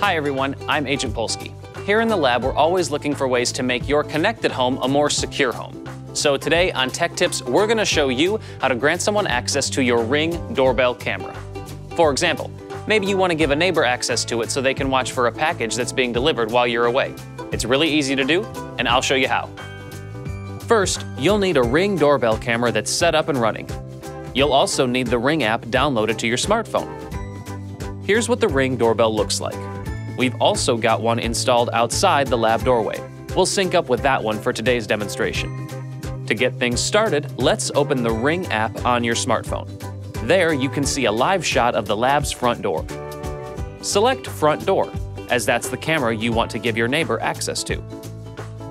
Hi everyone, I'm Agent Polsky. Here in the lab, we're always looking for ways to make your connected home a more secure home. So today on Tech Tips, we're going to show you how to grant someone access to your Ring doorbell camera. For example, maybe you want to give a neighbor access to it so they can watch for a package that's being delivered while you're away. It's really easy to do, and I'll show you how. First, you'll need a Ring doorbell camera that's set up and running. You'll also need the Ring app downloaded to your smartphone. Here's what the Ring doorbell looks like. We've also got one installed outside the lab doorway. We'll sync up with that one for today's demonstration. To get things started, let's open the Ring app on your smartphone. There you can see a live shot of the lab's front door. Select Front Door, as that's the camera you want to give your neighbor access to.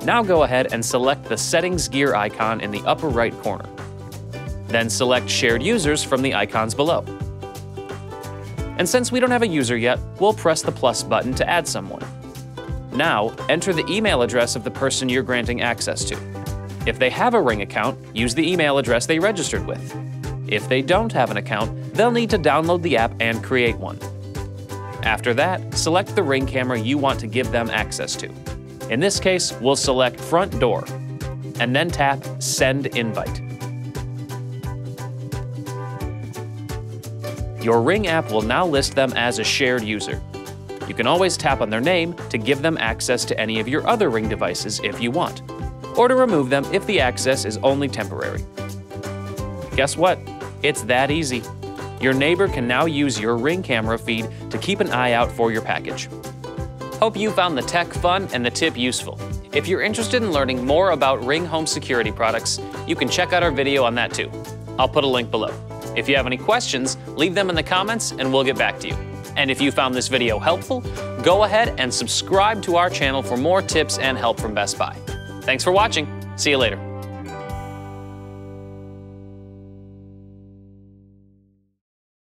Now go ahead and select the settings gear icon in the upper right corner. Then select Shared Users from the icons below. And since we don't have a user yet, we'll press the plus button to add someone. Now, enter the email address of the person you're granting access to. If they have a Ring account, use the email address they registered with. If they don't have an account, they'll need to download the app and create one. After that, select the Ring camera you want to give them access to. In this case, we'll select Front Door, and then tap Send Invite. Your Ring app will now list them as a shared user. You can always tap on their name to give them access to any of your other Ring devices if you want, or to remove them if the access is only temporary. Guess what? It's that easy. Your neighbor can now use your Ring camera feed to keep an eye out for your package. Hope you found the tech fun and the tip useful. If you're interested in learning more about Ring home security products, you can check out our video on that too. I'll put a link below. If you have any questions, leave them in the comments and we'll get back to you. And if you found this video helpful, go ahead and subscribe to our channel for more tips and help from Best Buy. Thanks for watching. See you later.